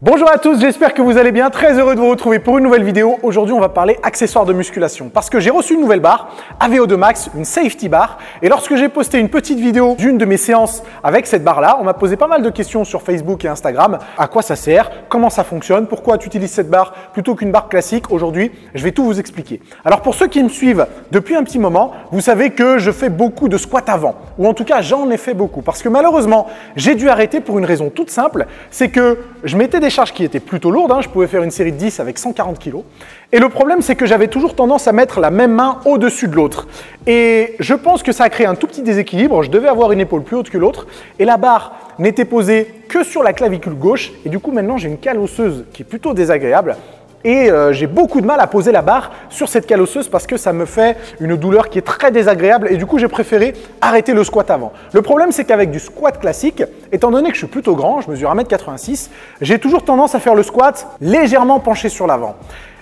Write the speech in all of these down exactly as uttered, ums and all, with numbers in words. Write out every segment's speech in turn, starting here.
Bonjour à tous, j'espère que vous allez bien, très heureux de vous retrouver pour une nouvelle vidéo. Aujourd'hui on va parler accessoires de musculation parce que j'ai reçu une nouvelle barre, V O deux Max, une Safety Bar, et lorsque j'ai posté une petite vidéo d'une de mes séances avec cette barre là, on m'a posé pas mal de questions sur Facebook et Instagram, à quoi ça sert, comment ça fonctionne, pourquoi tu utilises cette barre plutôt qu'une barre classique. Aujourd'hui je vais tout vous expliquer. Alors pour ceux qui me suivent depuis un petit moment, vous savez que je fais beaucoup de squats avant, ou en tout cas j'en ai fait beaucoup parce que malheureusement j'ai dû arrêter pour une raison toute simple, c'est que je mettais des charges qui étaient plutôt lourdes, hein. Je pouvais faire une série de dix avec cent quarante kilos, et le problème c'est que j'avais toujours tendance à mettre la même main au-dessus de l'autre, et je pense que ça a créé un tout petit déséquilibre. Je devais avoir une épaule plus haute que l'autre et la barre n'était posée que sur la clavicule gauche, et du coup maintenant j'ai une cale osseuse qui est plutôt désagréable. Et euh, j'ai beaucoup de mal à poser la barre sur cette cale osseuse parce que ça me fait une douleur qui est très désagréable, et du coup j'ai préféré arrêter le squat avant. Le problème c'est qu'avec du squat classique, étant donné que je suis plutôt grand, je mesure un mètre quatre-vingt-six, j'ai toujours tendance à faire le squat légèrement penché sur l'avant.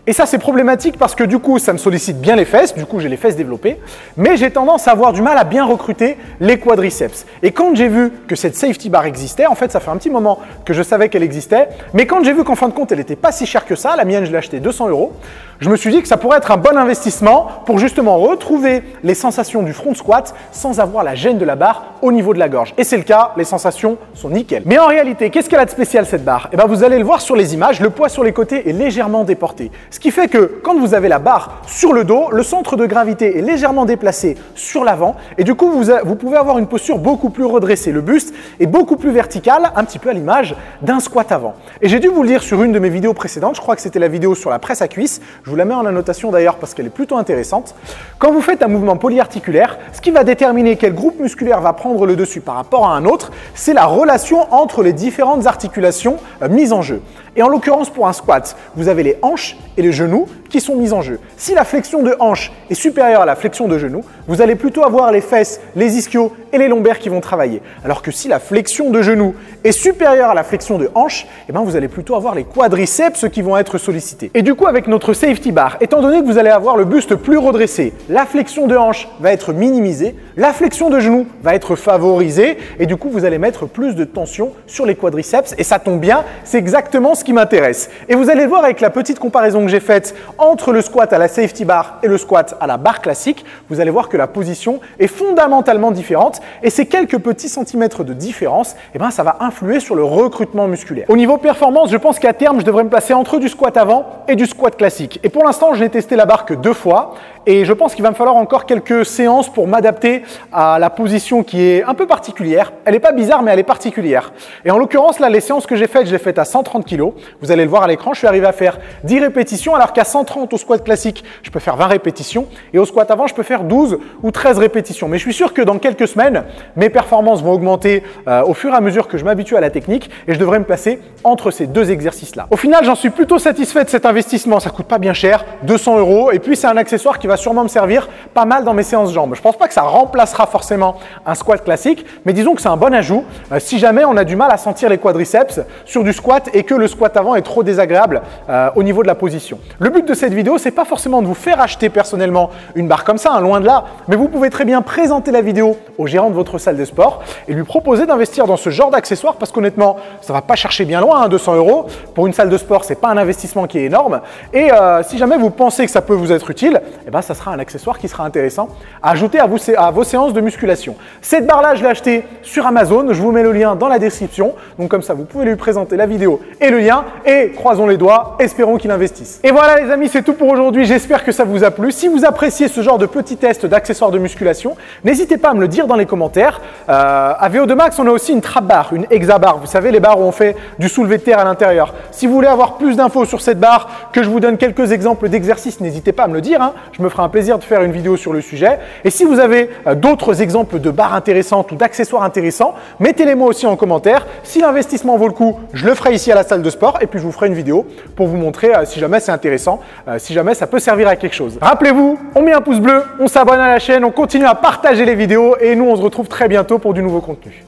Et ça c'est problématique parce que du coup ça me sollicite bien les fesses, du coup j'ai les fesses développées, mais j'ai tendance à avoir du mal à bien recruter les quadriceps. Et quand j'ai vu que cette safety bar existait, en fait ça fait un petit moment que je savais qu'elle existait, mais quand j'ai vu qu'en fin de compte elle n'était pas si chère que ça, la mienne je l'ai achetée deux cents euros, je me suis dit que ça pourrait être un bon investissement pour justement retrouver les sensations du front squat sans avoir la gêne de la barre au niveau de la gorge. Et c'est le cas, les sensations sont nickel. Mais en réalité, qu'est-ce qu'elle a de spécial cette barre? Et bien vous allez le voir sur les images, le poids sur les côtés est légèrement déporté. Ce qui fait que quand vous avez la barre sur le dos, le centre de gravité est légèrement déplacé sur l'avant, et du coup vous, a, vous pouvez avoir une posture beaucoup plus redressée. Le buste est beaucoup plus vertical, un petit peu à l'image d'un squat avant. Et j'ai dû vous le dire sur une de mes vidéos précédentes, je crois que c'était la vidéo sur la presse à cuisse, je vous la mets en annotation d'ailleurs parce qu'elle est plutôt intéressante. Quand vous faites un mouvement polyarticulaire, ce qui va déterminer quel groupe musculaire va prendre le dessus par rapport à un autre, c'est la relation entre les différentes articulations mises en jeu. Et en l'occurrence pour un squat, vous avez les hanches et les genoux qui sont mises en jeu. Si la flexion de hanche est supérieure à la flexion de genou, vous allez plutôt avoir les fesses, les ischios et les lombaires qui vont travailler. Alors que si la flexion de genou est supérieure à la flexion de hanche, eh ben vous allez plutôt avoir les quadriceps qui vont être sollicités. Et du coup avec notre safety bar, étant donné que vous allez avoir le buste plus redressé, la flexion de hanche va être minimisée, la flexion de genou va être favorisée, et du coup vous allez mettre plus de tension sur les quadriceps, et ça tombe bien, c'est exactement ce qui m'intéresse. Et vous allez voir avec la petite comparaison que j'ai faite entre le squat à la safety bar et le squat à la barre classique, vous allez voir que la position est fondamentalement différente, et ces quelques petits centimètres de différence, eh ben, ça va influer sur le recrutement musculaire. Au niveau performance, je pense qu'à terme je devrais me placer entre du squat avant et du squat classique, et pour l'instant je n'ai testé la barre que deux fois, et je pense qu'il va me falloir encore quelques séances pour m'adapter à la position qui est un peu particulière. Elle n'est pas bizarre mais elle est particulière, et en l'occurrence là les séances que j'ai faites, je les ai faites à cent trente kilos. Vous allez le voir à l'écran, je suis arrivé à faire dix répétitions, alors qu'à cent trente au squat classique, je peux faire vingt répétitions, et au squat avant, je peux faire douze ou treize répétitions. Mais je suis sûr que dans quelques semaines, mes performances vont augmenter euh, au fur et à mesure que je m'habitue à la technique, et je devrais me placer entre ces deux exercices-là. Au final, j'en suis plutôt satisfait de cet investissement, ça coûte pas bien cher, deux cents euros, et puis c'est un accessoire qui va sûrement me servir pas mal dans mes séances jambes. Je pense pas que ça remplacera forcément un squat classique, mais disons que c'est un bon ajout euh, si jamais on a du mal à sentir les quadriceps sur du squat et que le squat avant est trop désagréable euh, au niveau de la position. Le but de cette vidéo, c'est pas forcément de vous faire acheter personnellement une barre comme ça, hein, loin de là, mais vous pouvez très bien présenter la vidéo au gérant de votre salle de sport et lui proposer d'investir dans ce genre d'accessoires, parce qu'honnêtement, ça va pas chercher bien loin, hein, deux cents euros. Pour une salle de sport, c'est pas un investissement qui est énorme, et euh, si jamais vous pensez que ça peut vous être utile, eh ben, ça sera un accessoire qui sera intéressant à ajouter à, vous, à vos séances de musculation. Cette barre-là, je l'ai achetée sur Amazon, je vous mets le lien dans la description, donc comme ça, vous pouvez lui présenter la vidéo et le lien, et croisons les doigts, espérons qu'il investisse. Et voilà les amis, c'est tout pour aujourd'hui, j'espère que ça vous a plu. Si vous appréciez ce genre de petits tests d'accessoires de musculation, n'hésitez pas à me le dire dans les commentaires. Euh, à V O deux Max, on a aussi une trap bar, une hexa bar, vous savez les barres où on fait du soulevé de terre à l'intérieur. Si vous voulez avoir plus d'infos sur cette barre, que je vous donne quelques exemples d'exercices, n'hésitez pas à me le dire, hein. Je me ferai un plaisir de faire une vidéo sur le sujet. Et si vous avez euh, d'autres exemples de barres intéressantes ou d'accessoires intéressants, mettez-les moi aussi en commentaire. Si l'investissement vaut le coup, je le ferai ici à la salle de sport, et puis je vous ferai une vidéo pour vous montrer euh, si jamais c'est intéressant, euh, si jamais ça peut servir à quelque chose. Rappelez-vous, on met un pouce bleu, on s'abonne à la chaîne, on continue à partager les vidéos, et nous on se retrouve très bientôt pour du nouveau contenu.